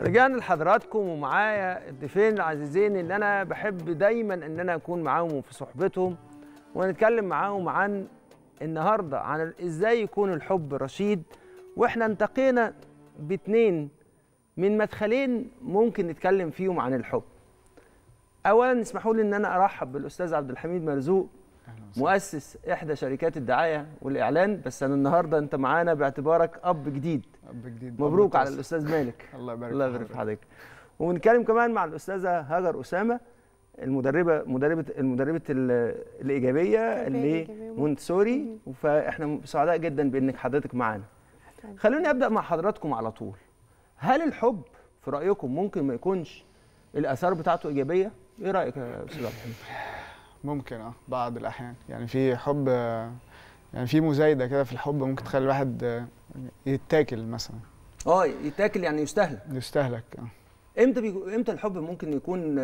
رجعنا لحضراتكم ومعايا الضيفين العزيزين اللي انا بحب دايما ان انا اكون معاهم وفي صحبتهم ونتكلم معاهم عن النهارده عن ازاي يكون الحب رشيد. واحنا انتقينا باتنين من مدخلين ممكن نتكلم فيهم عن الحب. اولا اسمحوا لي ان انا ارحب بالاستاذ عبد الحميد مرزوق، مؤسس احدى شركات الدعايه والاعلان، بس انا النهارده انت معانا باعتبارك اب جديد. مبروك على الاستاذ مالك. الله يبارك فيك. الله يبارك في حضرتك. ونتكلم كمان مع الاستاذه هاجر اسامه، المدربه الايجابيه اللي مونتسوري، فاحنا سعداء جدا بانك حضرتك معانا. خلوني ابدا مع حضراتكم على طول. هل الحب في رايكم ممكن ما يكونش الاثار بتاعته ايجابيه؟ ايه رايك يا استاذ عبد الحميد؟ ممكن بعض الاحيان، يعني في حب، يعني في مزايده كده في الحب ممكن تخلي الواحد يتاكل مثلا. يتاكل يعني يستهلك. يستهلك. امتى الحب ممكن يكون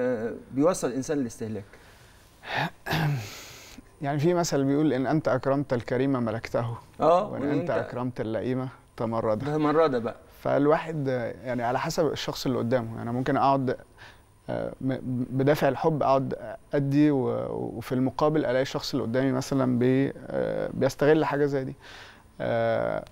بيوصل الانسان للاستهلاك؟ يعني في مثل بيقول ان انت اكرمت الكريم ملكته، وان انت اكرمت اللئيم تمرده بقى. فالواحد يعني على حسب الشخص اللي قدامه، انا يعني ممكن اقعد بدافع الحب اقعد ادي وفي المقابل الاقي الشخص اللي قدامي مثلا بيستغل حاجه زي دي،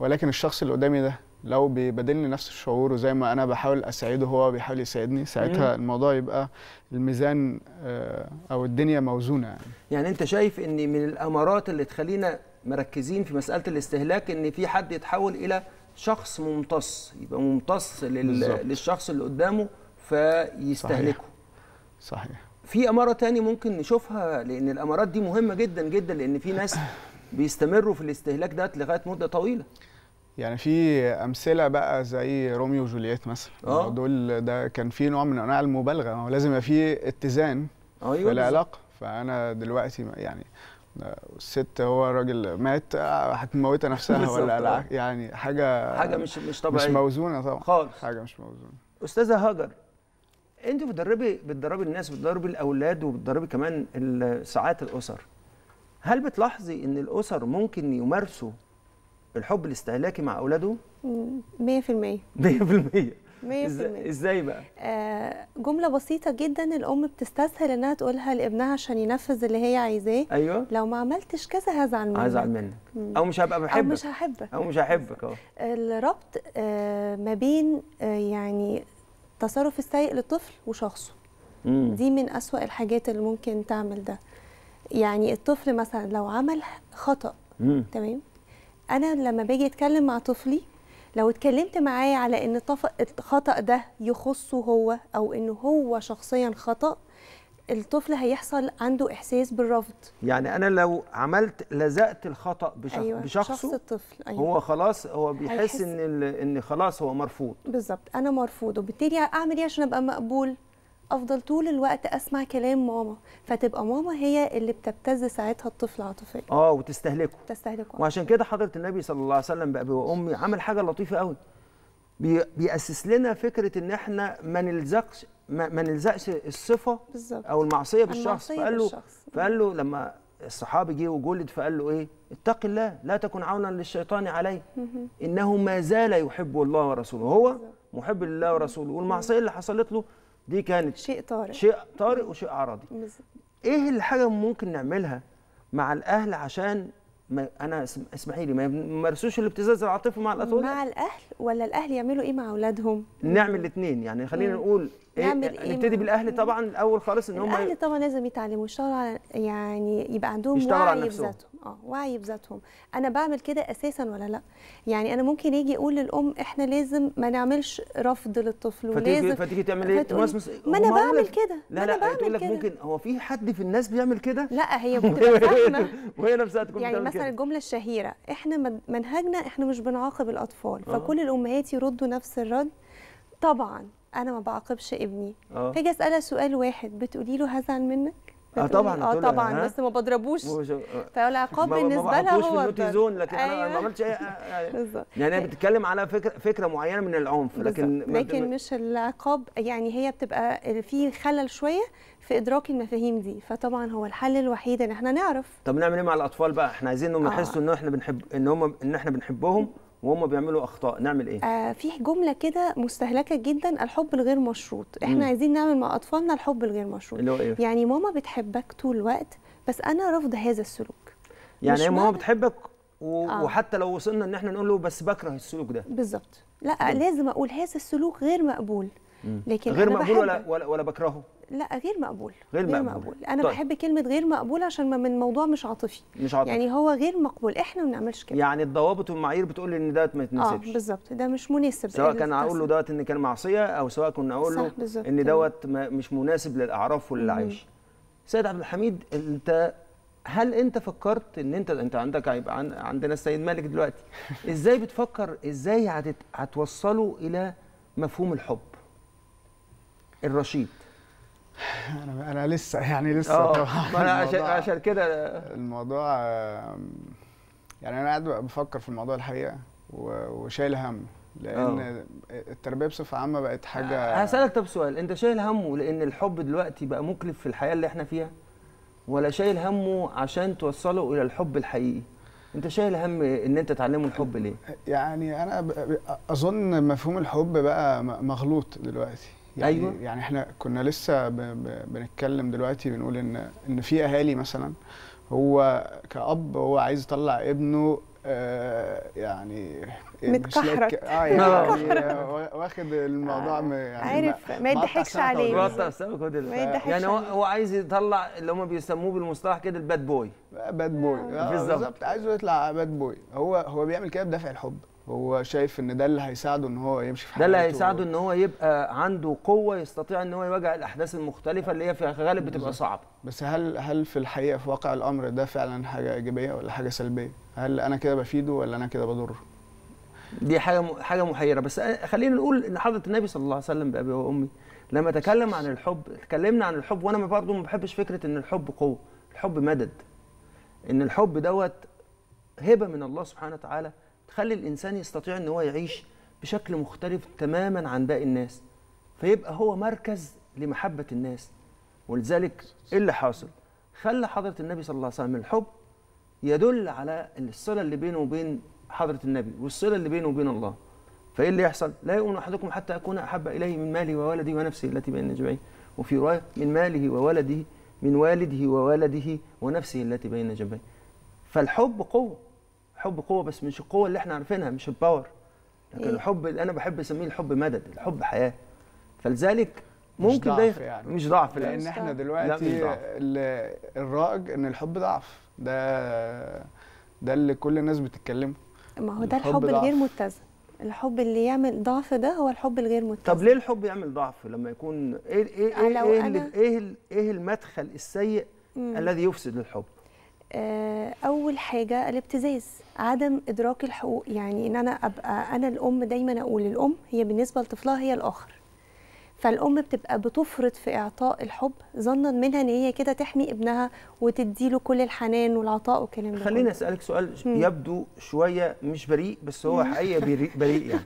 ولكن الشخص اللي قدامي ده لو بيبادلني نفس الشعور وزي ما انا بحاول اسعده هو بيحاول يساعدني، ساعتها الموضوع يبقى الميزان او الدنيا موزونه. يعني انت شايف ان من الامارات اللي تخلينا مركزين في مساله الاستهلاك ان في حد يتحول الى شخص ممتص، يبقى ممتص للشخص اللي قدامه فيستهلكوا. صحيح. في اماره تاني ممكن نشوفها، لان الامارات دي مهمه جدا جدا، لان في ناس بيستمروا في الاستهلاك ده لغايه مده طويله. يعني في امثله بقى زي روميو وجولييت مثلا، دول ده كان في نوع من انواع المبالغه، ما هو لازم يبقى في اتزان في العلاقه. فانا دلوقتي يعني الست هو الراجل مات، هتموتها نفسها ولا يعني حاجه مش طبيعيه، مش موزونه طبعا خالص، حاجه مش موزونه. استاذه هاجر، انت بتدربي الناس، بتدربي الاولاد، وبتدربي كمان ساعات الاسر. هل بتلاحظي ان الاسر ممكن يمارسوا الحب الاستهلاكي مع اولادهم؟ 100%. ازاي بقى؟ جمله بسيطه جدا الام بتستسهل انها تقولها لابنها عشان ينفذ اللي هي عايزاه. ايوه، لو ما عملتش كذا هزعل منك. هزعل منك او مش هبقى بحبك او مش هحبك او مش هحبك. الربط ما بين يعني التصرف السيء للطفل وشخصه، دي من أسوأ الحاجات اللي ممكن تعمل ده. يعني الطفل مثلا لو عمل خطأ، تمام، أنا لما باجي أتكلم مع طفلي لو اتكلمت معاه على إن الخطأ ده يخصه هو أو إن هو شخصيا خطأ، الطفل هيحصل عنده إحساس بالرفض. يعني أنا لو عملت لزقت الخطأ بشخص الطفل، هو خلاص هو بيحس إن خلاص هو مرفوض. بالظبط، أنا مرفوض، وبالتالي أعمل إيه عشان أبقى مقبول؟ أفضل طول الوقت أسمع كلام ماما، فتبقى ماما هي اللي بتبتز ساعتها الطفل عاطفيا. وتستهلكه. وعشان كده حضرة النبي صلى الله عليه وسلم بأبي وأمي عمل حاجة لطيفة قوي، بيأسس لنا فكرة إن إحنا ما نلزقش الصفه او المعصيه بالشخص. فقال له لما الصحابي جه وجلد، فقال له ايه؟ اتق الله لا تكن عونا للشيطان عليه انه ما زال يحب الله ورسوله. هو محب لله ورسوله، والمعصيه اللي حصلت له دي كانت شيء طارئ وشيء عرضي. ايه الحاجه ممكن نعملها مع الاهل عشان اسمحي لي ما يمارسوش الابتزاز العاطفي مع الاطفال؟ مع الاهل ولا الاهل يعملوا ايه مع اولادهم؟ نعمل الاثنين، يعني خلينا نقول نبتدي بالاهل طبعا الاول خالص. ان هم الاهل طبعا لازم يتعلموا يشتغلوا على، يعني يبقى عندهم وعي بذاتهم. وعي بذاتهم، انا بعمل كده اساسا ولا لا؟ يعني انا ممكن اجي اقول للام احنا لازم ما نعملش رفض للطفل، ولازم فتيجي تعمل ايه؟ ما انا بعمل كده. لا انا بقول لك ممكن هو في حد في الناس بيعمل كده؟ لا، هي بتبقى فاهمه وهي نفسها تكون بتعمل كده. يعني مثلا الجمله الشهيره، احنا منهجنا احنا مش بنعاقب الاطفال، فكل الامهات يردوا نفس الرد. طبعا انا ما بعاقبش ابني. فاجي اسالها سؤال واحد، بتقولي له هزعل منك؟ طبعا طبعا، بس ما بضربوش. فالعقاب بالنسبه لها هو النوتي زون، لكن انا ما عملتش اي يعني انا بتتكلم على فكره معينه من العنف، لكن مش العقاب. يعني هي بتبقى في خلل شويه في ادراك المفاهيم دي، فطبعا هو الحل الوحيد ان احنا نعرف. طب نعمل ايه مع الاطفال بقى؟ احنا عايزين انهم يحسوا ان احنا بنحبهم وهم بيعملوا اخطاء، نعمل ايه؟ في جمله كده مستهلكه جدا، الحب الغير مشروط. احنا عايزين نعمل مع اطفالنا الحب الغير مشروط، اللي هو إيه؟ يعني ماما بتحبك طول الوقت بس انا رافضه هذا السلوك. يعني ايه ماما بتحبك وحتى لو وصلنا ان احنا نقول له بس بكره السلوك ده. بالظبط، لا لازم اقول هذا السلوك غير مقبول. لكن غير مقبول ولا بكرهه؟ لا غير مقبول. غير مقبول. انا طيب. بحب كلمه غير مقبول عشان من الموضوع مش عاطفي يعني هو غير مقبول، احنا ما بنعملش كده. يعني الضوابط والمعايير بتقول لي ان ده ما يتناسبش. بالظبط، ده مش مناسب، سواء كان اقول له دوت ان كان معصيه او سواء كنا اقول له ان دوت مش مناسب للاعراف وللعيش. سيد عبد الحميد، هل انت فكرت ان انت عندك هيبقى عندنا السيد مالك دلوقتي، ازاي بتفكر ازاي هتوصله الى مفهوم الحب الرشيد؟ انا لسه طبعا انا عشان كده الموضوع يعني انا قاعد بفكر في الموضوع الحقيقه وشايل هم، لان التربيه بصفه عامه بقت حاجه. هسالك طب سؤال، انت شايل همه لان الحب دلوقتي بقى مكلف في الحياه اللي احنا فيها، ولا شايل همه عشان توصله الى الحب الحقيقي؟ انت شايل هم ان انت تعلمه الحب ليه؟ يعني انا اظن مفهوم الحب بقى مغلوط دلوقتي. يعني أيوة. يعني احنا كنا لسه بنتكلم دلوقتي، بنقول ان في اهالي مثلا، هو كأب هو عايز يطلع ابنه يعني متكحرت، واخد الموضوع يعني عارف، ما يضحكش عليه، يعني هو عايز يطلع اللي هم بيسموه بالمصطلح كده الباد بوي. باد بوي بالظبط، عايزه يطلع باد بوي. هو بيعمل كده بدافع الحب، هو شايف ان ده اللي هيساعده ان هو يمشي في حياته، ده اللي هيساعده ان هو يبقى عنده قوه يستطيع ان هو يواجه الاحداث المختلفه اللي هي في الغالب بتبقى صعبه. بس هل في الحقيقه في واقع الامر ده فعلا حاجه ايجابيه ولا حاجه سلبيه؟ هل انا كده بفيده ولا انا كده بضره؟ دي حاجه محيره. بس خلينا نقول ان حضره النبي صلى الله عليه وسلم بابي وامي لما تكلم عن الحب، اتكلمنا عن الحب، وانا برضه ما بحبش فكره ان الحب قوه، الحب مدد، ان الحب دوت هبه من الله سبحانه وتعالى تخلي الانسان يستطيع ان هو يعيش بشكل مختلف تماما عن باقي الناس، فيبقى هو مركز لمحبه الناس. ولذلك ايه اللي حاصل؟ خلى حضره النبي صلى الله عليه وسلم الحب يدل على الصله اللي بينه وبين حضره النبي والصله اللي بينه وبين الله. فايه اللي يحصل؟ لا يؤمن احدكم حتى اكون احب اليه من ماله وولده ونفسه التي بين جنبيه، وفي روايه من ماله وولده، من والده وولده ونفسه التي بين جنبيه. فالحب قوه، الحب قوه، بس مش القوه اللي احنا عارفينها، مش الباور، لكن الحب اللي انا بحب اسميه الحب مدد، الحب حياه. فلذلك ممكن ده مش ضعف، لان احنا دلوقتي الرائج ان الحب ضعف، ده اللي كل الناس بتتكلمه. ما هو ده الحب الغير متزن، الحب اللي يعمل ضعف ده هو الحب الغير متزن. طب ليه الحب يعمل ضعف لما يكون ايه المدخل السيء الذي يفسد الحب؟ أول حاجة الابتزاز، عدم إدراك الحقوق. يعني إن أنا أبقى أنا الأم، دايماً أقول الأم هي بالنسبة لطفلها هي الآخر، فالأم بتبقى بتفرط في إعطاء الحب ظناً منها إن هي كده تحمي ابنها وتديله كل الحنان والعطاء والكلام ده. خليني أسألك سؤال يبدو شوية مش بريء، بس هو حقيقة بريء. يعني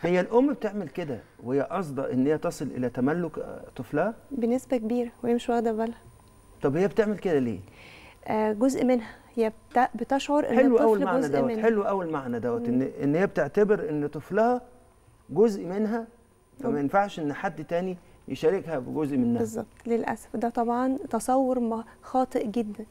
هي الأم بتعمل كده وهي قاصدة إن هي تصل إلى تملك طفلها بنسبة كبيرة وهي مش واخدة بالها. طب هي بتعمل كده ليه؟ جزء منها هي بتشعر ان الطفل جزء منها. حلو قوي المعنى دوت، ان هي بتعتبر ان طفلها جزء منها، فما ينفعش ان حد تاني يشاركها بجزء منها. بالظبط، للاسف ده طبعا تصور خاطئ جدا.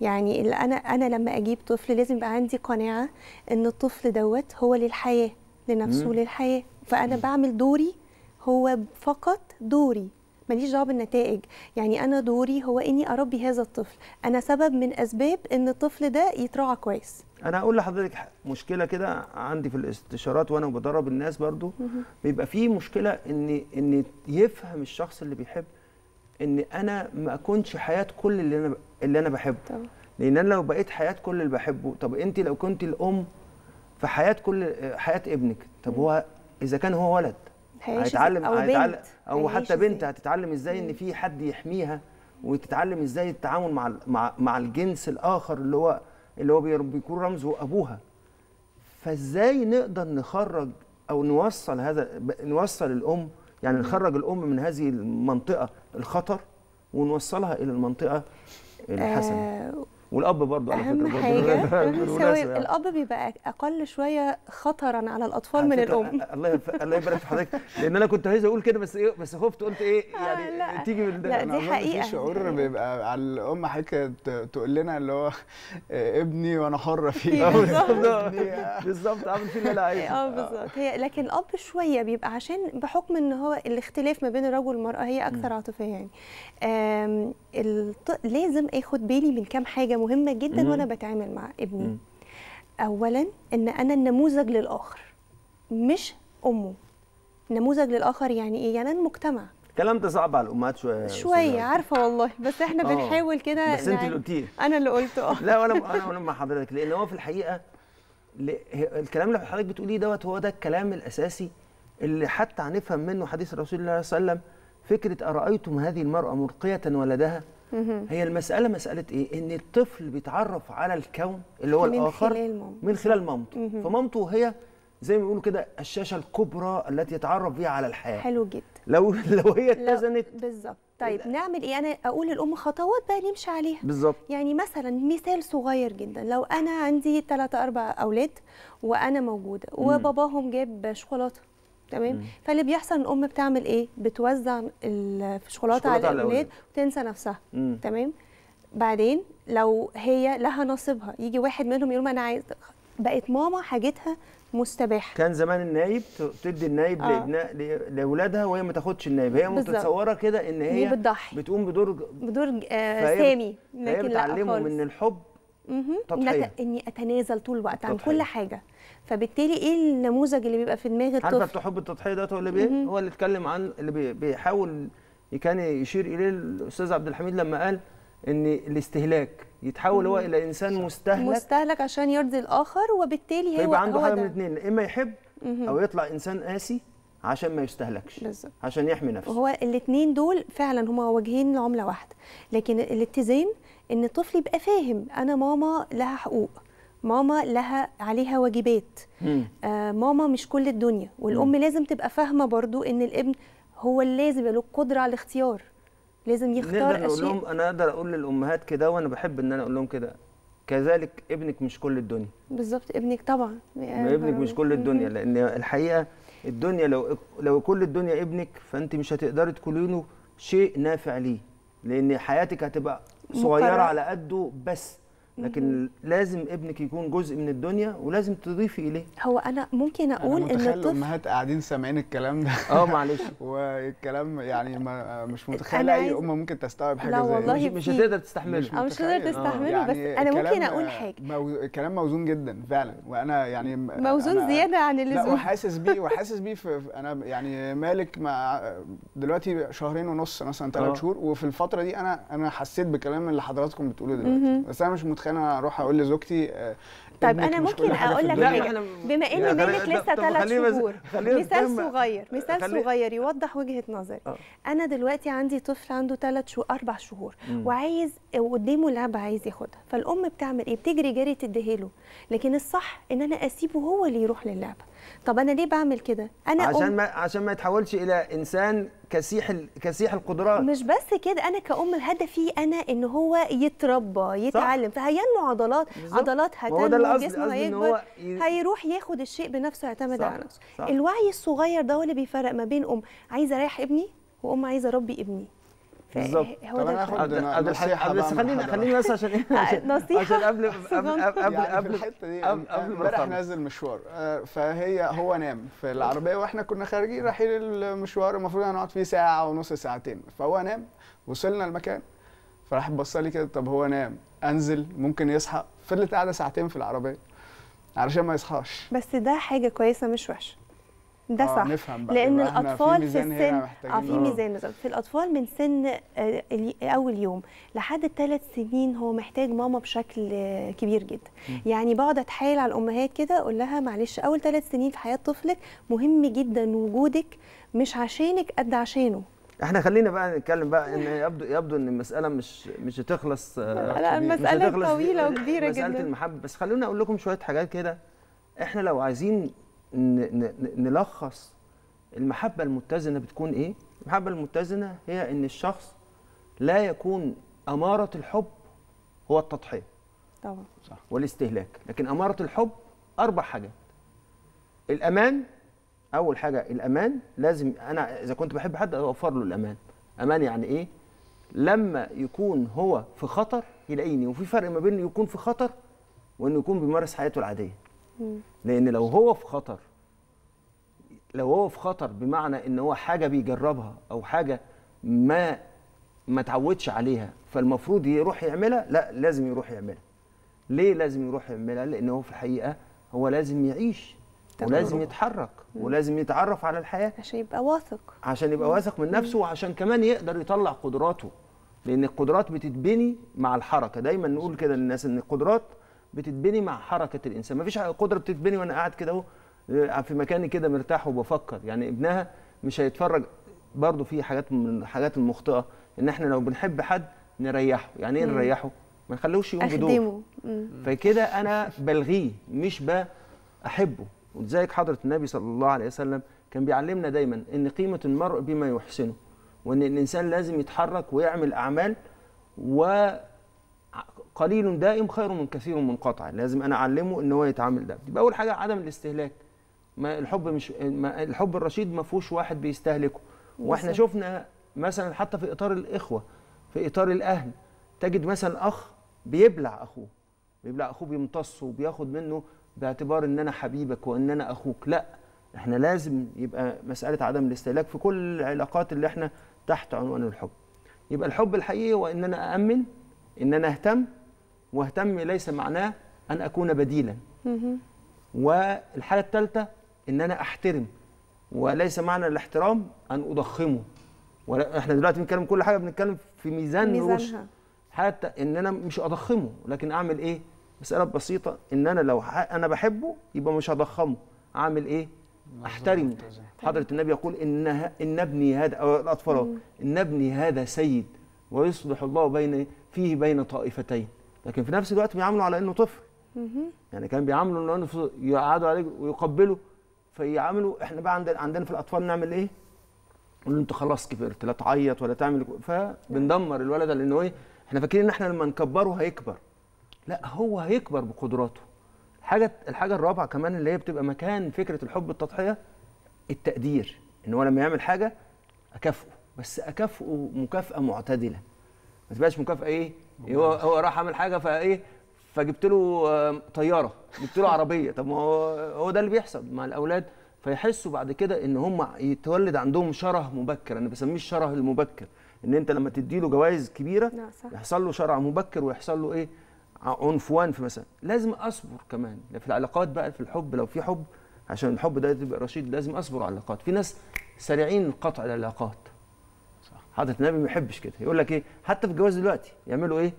يعني اللي انا لما اجيب طفل لازم يبقى عندي قناعه ان الطفل دوت هو للحياه، لنفسه للحياه، فانا بعمل دوري، هو فقط دوري، ماليش دعوه بالنتائج. يعني انا دوري هو اني اربي هذا الطفل، انا سبب من اسباب ان الطفل ده يترعى كويس. انا هقول لحضرتك مشكله كده عندي في الاستشارات وانا بدرب الناس برضو، بيبقى في مشكله ان يفهم الشخص اللي بيحب ان انا ما اكونش حياه كل اللي انا بحبه. طبعا. لان انا لو بقيت حياه كل اللي بحبه، طب انت لو كنت الام فحياه حياه ابنك، طب هو اذا كان هو ولد هيتعلم او حتى بنت هتتعلم ازاي ان في حد يحميها، وتتعلم ازاي التعامل مع الجنس الاخر اللي هو بيكون رمزه ابوها. فازاي نقدر نخرج او نوصل الام، يعني نخرج الام من هذه المنطقه الخطر ونوصلها الى المنطقه الحسنه؟ والاب برضه على فكره برضه الاب بيبقى اقل شويه خطرا على الاطفال من الام. الله يبارك في حضرتك، لان انا كنت عايز اقول كده بس ايه، بس خفت قلت ايه يعني لا تيجي من ده. لا دي حقيقه، في شعور بيبقى على الام حكايه تقول لنا اللي هو ابني وانا حره فيه. بالظبط، عامل فيه اللي انا عايزه. بالظبط. هي لكن الاب شويه بيبقى عشان بحكم ان هو الاختلاف ما بين الرجل والمراه هي اكثر عاطفيه يعني. لازم اخد بالي من كام حاجه مهمه جدا وانا بتعامل مع ابني. اولا ان انا النموذج للاخر مش امه. نموذج للاخر يعني ايه؟ يعني المجتمع. الكلام ده صعب على الامهات شويه عارفه والله، بس احنا بنحاول كده. بس انت اللي قلتيه. انا اللي قلته. لا ولا مع حضرتك، لان هو في الحقيقه الكلام اللي حضرتك بتقوليه دوت هو ده الكلام الاساسي اللي حتى هنفهم منه حديث رسول الله صلى الله عليه وسلم. فكرة أرأيتم هذه المرأة مرقية ولدها، هي المسألة مسألة إيه؟ إن الطفل بيتعرف على الكون اللي هو الآخر من خلال مامته، فمامته هي زي ما بيقولوا كده الشاشة الكبرى التي يتعرف بيها على الحياة. حلو جدا. لو هي اتزنت بالظبط. طيب نعمل إيه؟ أنا أقول للأم خطوات بقى نمشي عليها. بالظبط. يعني مثلا مثال صغير جدا، لو أنا عندي 3 أو 4 أولاد وأنا موجودة وباباهم جاب شوكولاتة، تمام؟ فاللي بيحصل الام بتعمل ايه؟ بتوزع الشوكولاته على الاولاد وتنسى نفسها. تمام؟ بعدين لو هي لها نصيبها يجي واحد منهم يقول ما انا عايز، بقت ماما حاجتها مستباحه. كان زمان النايب تدي النايب لابناء لاولادها وهي ما تاخدش النايب، هي متصوره كده ان هي بتقوم بدور سامي، لكن بتعلمهم ان الحب تضحيه، اني اتنازل طول الوقت عن كل حاجه. فبالتالي ايه النموذج اللي بيبقى في دماغ الطفل؟ عارفه حب التضحيه ده هو اللي هو اللي اتكلم عن اللي بيحاول كان يشير اليه الاستاذ عبد الحميد لما قال ان الاستهلاك يتحول هو الى انسان مستهلك عشان يرضي الاخر، وبالتالي هو يبقى عنده حاجه من الاثنين، اما يحب او يطلع انسان قاسي عشان ما يستهلكش، عشان يحمي نفسه. هو الاثنين دول فعلا هما وجهين لعمله واحده، لكن الاتزان ان الطفل يبقى فاهم انا ماما لها حقوق، ماما لها عليها واجبات، ماما مش كل الدنيا، والام لازم تبقى فاهمه برضو ان الابن هو اللي لازم يبقى له القدره على الاختيار، لازم يختار اشياء. اقول لهم، انا اقدر اقول للامهات كده وانا بحب ان انا اقول لهم كده، كذلك ابنك مش كل الدنيا. بالظبط، ابنك طبعا ابنك مش كل الدنيا، لان الحقيقه الدنيا لو كل الدنيا ابنك فانت مش هتقدري تكوني شيء نافع ليه، لان حياتك هتبقى صغيره على قده بس. لكن لازم ابنك يكون جزء من الدنيا ولازم تضيفي اليه. هو انا ممكن اقول ان الامهات قاعدين سامعين الكلام ده معلش والكلام يعني مش متخيله اي ام ممكن تستوعب حاجه زي دي. لا والله مش هتقدر تستحمله، مش هتقدر تستحمله. بس انا ممكن اقول حاجه، كلام موزون جدا فعلا، وانا يعني موزون زياده عن اللزوم. لا وحاسس بيه، وحاسس بيه انا يعني مالك مع دلوقتي 2.5 شهر مثلا 3 شهور، وفي الفتره دي انا حسيت بالكلام اللي حضراتكم بتقوله دلوقتي. بس انا مش انا اروح اقول لزوجتي. طيب انا ممكن اقول لك حاجه، بما ان منك لسه 3 شهور، مثال صغير، يوضح وجهه نظري. انا دلوقتي عندي طفل عنده 3 شهور 4 شهور وعايز قدامه لعبه عايز ياخدها، فالام بتعمل ايه؟ بتجري جري تديها له، لكن الصح ان انا اسيبه هو اللي يروح للعبه. طب انا ليه بعمل كده؟ انا عشان ما يتحولش الى انسان كسيح القدرات. مش بس كده، انا كأم هدفي انا ان هو يتربى يتعلم، فهينمو عضلات هتنمو، جسمه هيكبر، هيروح ياخد الشيء بنفسه، يعتمد على نفسه. الوعي الصغير ده هو اللي بيفرق ما بين ام عايزه اريح ابني وام عايزه اربي ابني. بالظبط. هو ده نصيحه. بس خليني بس عشان ايه، عشان قبل الحته دي امبارح نازل مشوار، فهي هو نام في العربيه واحنا كنا خارجين رايحين المشوار، المفروض هنقعد فيه 1 ساعة ونص 2 ساعات، فهو نام. وصلنا المكان فراح بص لي كده، طب هو نام انزل ممكن يصحى. فضلت قاعده 2 ساعة في العربيه علشان ما يصحاش. بس ده حاجه كويسه مش وحشه، ده صح. لان الاطفال في السن في ميزان، في الاطفال من سن اول يوم لحد 3 سنين هو محتاج ماما بشكل كبير جدا. يعني بقعد اتحايل على الامهات كده اقول لها معلش، اول 3 سنين في حياه طفلك مهم جدا وجودك، مش عشانك قد عشانه. احنا خلينا بقى نتكلم بقى، ان يبدو ان المساله مش هتخلص. لا المساله طويله وكبيره جدا، مساله المحبه. بس خلونا اقول لكم شويه حاجات كده، احنا لو عايزين نلخص المحبة المتزنة بتكون إيه؟ المحبة المتزنة هي إن الشخص لا يكون أمارة الحب هو التضحية. طبعا صح. والاستهلاك. لكن أمارة الحب أربع حاجات. الأمان، أول حاجة الأمان، لازم أنا إذا كنت بحب حد أوفر له الأمان. أمان يعني إيه؟ لما يكون هو في خطر يلاقيني، وفي فرق ما بين يكون في خطر وإنه يكون بيمارس حياته العادية. لأن لو هو في خطر، لو هو في خطر بمعنى إن هو حاجة بيجربها أو حاجة ما تعودش عليها، فالمفروض يروح يعملها، لا لازم يروح يعملها. ليه لازم يروح يعملها؟ لأن هو في الحقيقة هو لازم يعيش ولازم يتحرك ولازم يتعرف على الحياة عشان يبقى واثق، عشان يبقى واثق من نفسه، وعشان كمان يقدر يطلع قدراته، لأن القدرات بتتبني مع الحركة. دايما نقول كده للناس إن القدرات بتتبني مع حركة الإنسان. مفيش قدرة بتتبني وأنا قاعد كده أهو في مكاني كده مرتاح وبفكر. يعني ابنها مش هيتفرج. برضه في حاجات من الحاجات المخطئة إن إحنا لو بنحب حد نريحه. يعني إيه نريحه؟ ما نخلوش يوم بدور، فكده أنا بلغيه مش بأحبه. ولذلك حضرة النبي صلى الله عليه وسلم كان بيعلمنا دايما إن قيمة المرء بما يحسنه، وإن الإنسان لازم يتحرك ويعمل أعمال، وقليل دائم خير من كثير منقطع. لازم أنا أعلمه إن هو يتعامل ده. يبقى أول حاجة عدم الاستهلاك. ما الحب مش ما الحب الرشيد ما فيهوش واحد بيستهلكه. وإحنا شفنا مثلا حتى في إطار الإخوة، في إطار الأهل، تجد مثلا أخ بيبلع أخوه، بيبلع أخوه، بيمتصه وبياخد منه باعتبار ان انا حبيبك وان انا اخوك. لا، احنا لازم يبقى مساله عدم الاستهلاك في كل العلاقات اللي احنا تحت عنوان الحب. يبقى الحب الحقيقي هو ان انا أأمن، ان انا اهتم، واهتم ليس معناه ان اكون بديلا. والحاله الثالثه ان انا احترم، وليس معنى الاحترام ان اضخمه. احنا دلوقتي بنتكلم كل حاجه بنتكلم في ميزان روش، حتى ان انا مش اضخمه، لكن اعمل ايه؟ مسألة بسيطة، إن أنا لو أنا بحبه يبقى مش هضخمه، أعمل إيه؟ أحترمه. حضرة النبي يقول إن ابني هذا، أو الأطفال، إن ابني هذا سيد ويصلح الله بين طائفتين. لكن في نفس الوقت بيعاملوا على إنه طفل. يعني كان بيعاملوا إنه يقعدوا عليه ويقبلوا، فيعاملوا. إحنا بقى عندنا في الأطفال نعمل إيه؟ نقول له أنت خلاص كبرت، لا تعيط ولا تعمل، فبندمر الولد. لأنه إيه؟ إحنا فاكرين إن إحنا لما نكبره هيكبر. لا، هو هيكبر بقدراته. الحاجه الرابعه كمان اللي هي بتبقى مكان فكره الحب التضحيه، التقدير. ان هو لما يعمل حاجه اكافئه، بس اكافئه مكافاه معتدله، ما تبقاش مكافاه ايه هو راح عمل حاجه فايه فجبت له طياره، جبت له عربيه. طب ما هو ده اللي بيحصل مع الاولاد، فيحسوا بعد كده ان هم يتولد عندهم شره مبكر. انا بسميه الشره المبكر، ان انت لما تدي له جوائز كبيره يحصل له شرع مبكر، ويحصل له ايه عنفوان في مثلا. لازم اصبر كمان في العلاقات بقى، في الحب لو في حب، عشان الحب ده يبقى رشيد لازم اصبر على العلاقات. في ناس سريعين لقطع العلاقات. صح. حضرة النبي ما يحبش كده. يقول لك ايه؟ حتى في الجواز دلوقتي يعملوا ايه؟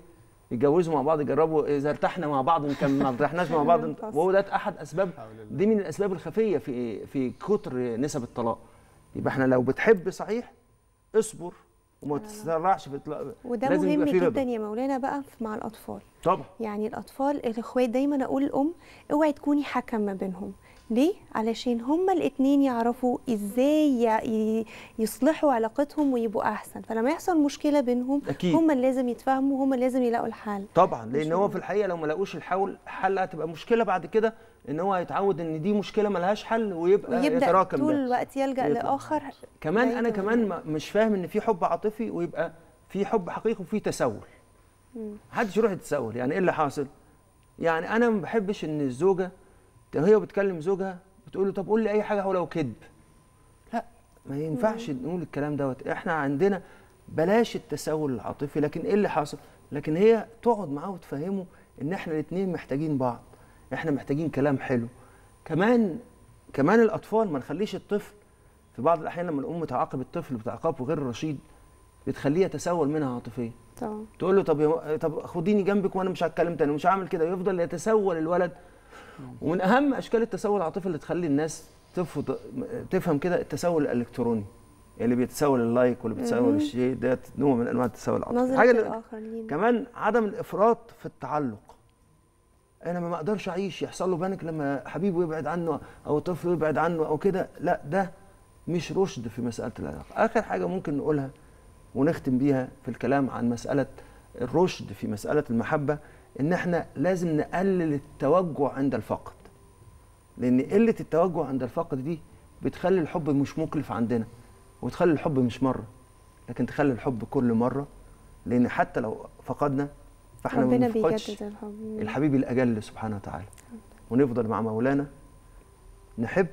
يتجوزوا مع بعض، يجربوا اذا ارتحنا مع بعض نكمل، ما ارتحناش مع بعض وهو ده احد اسباب، دي من الاسباب الخفيه في كتر نسب الطلاق. يبقى احنا لو بتحب صحيح اصبر وما تتسرعش في الطلاق. وده مهم جدا يا مولانا بقى مع الاطفال. طبعا. يعني الاطفال الاخوات، دايما اقول الام اوعي تكوني حكم ما بينهم. ليه؟ علشان هما الاثنين يعرفوا ازاي يصلحوا علاقتهم ويبقوا احسن. فلما يحصل مشكله بينهم هما اللي لازم يتفاهموا، هما اللي لازم يلاقوا الحل. طبعا، لان هو في الحقيقه لو ما لاقوش الحل هتبقى مشكله بعد كده، ان هو هيتعود ان دي مشكله ملهاش حل، ويبقى يتراكم طول الوقت، يلجأ لاخر. كمان انا كمان مش فاهم ان في حب عاطفي ويبقى في حب حقيقي وفي تسول. محدش يروح يتسول. يعني ايه اللي حاصل؟ يعني انا ما بحبش ان الزوجه وهي بتكلم زوجها بتقول له طب قول لي اي حاجه ولو كذب. لا، ما ينفعش نقول الكلام دوت. احنا عندنا بلاش التسول العاطفي. لكن ايه اللي حاصل؟ لكن هي تقعد معاه وتفهمه ان احنا الاثنين محتاجين بعض، احنا محتاجين كلام حلو. كمان الاطفال، ما نخليش الطفل في بعض الاحيان لما الام تعاقب الطفل بتعاقبه غير رشيد، بتخليه يتسول منها عاطفيا. طبعا. تقول له طب خديني جنبك وانا مش هتكلم تاني ومش هعمل كده، ويفضل يتسول الولد. ومن اهم اشكال التسول العاطفي اللي تخلي الناس تفهم كده التسول الالكتروني، اللي بيتسول اللايك واللي بيتسول الشير، ده نوع من انواع التسول العاطفي. حاجه كمان عدم الافراط في التعلق. انا ما اقدرش اعيش، يحصل له بانك لما حبيبه يبعد عنه او طفله يبعد عنه او كده. لا، ده مش رشد في مساله العلاقه. اخر حاجه ممكن نقولها ونختم بيها في الكلام عن مسألة الرشد في مسألة المحبة، ان احنا لازم نقلل التوجع عند الفقد، لان قله التوجع عند الفقد دي بتخلي الحب مش مكلف عندنا، وتخلي الحب مش مره، لكن تخلي الحب كل مره، لان حتى لو فقدنا فاحنا ما بنفقدش الحبيب الاجل سبحانه وتعالى، ونفضل مع مولانا نحب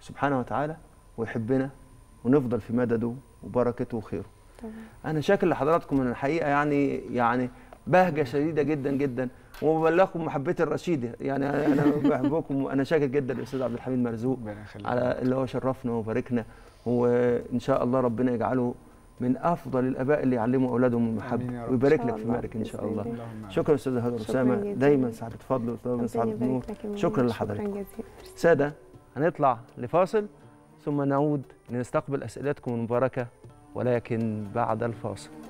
سبحانه وتعالى ويحبنا، ونفضل في مدده وبركته وخيره. طبعا. انا شاكر لحضراتكم من الحقيقه، يعني بهجه شديده جدا جدا، وببلغكم محبتي الرشيده، يعني انا بحبكم، وانا شاكر جدا للاستاذ عبد الحميد مرزوق على اللي هو شرفنا وباركنا، وان شاء الله ربنا يجعله من افضل الاباء اللي يعلموا اولادهم المحبه، ويبارك لك في مالك ان شاء الله. شكرا استاذ هاجر أسامة، دايما سعاده فضل ودايما سعاده نور. شكرا لحضرتك. ساده، هنطلع لفاصل ثم نعود لنستقبل اسئلتكم المباركه، ولكن بعد الفاصل.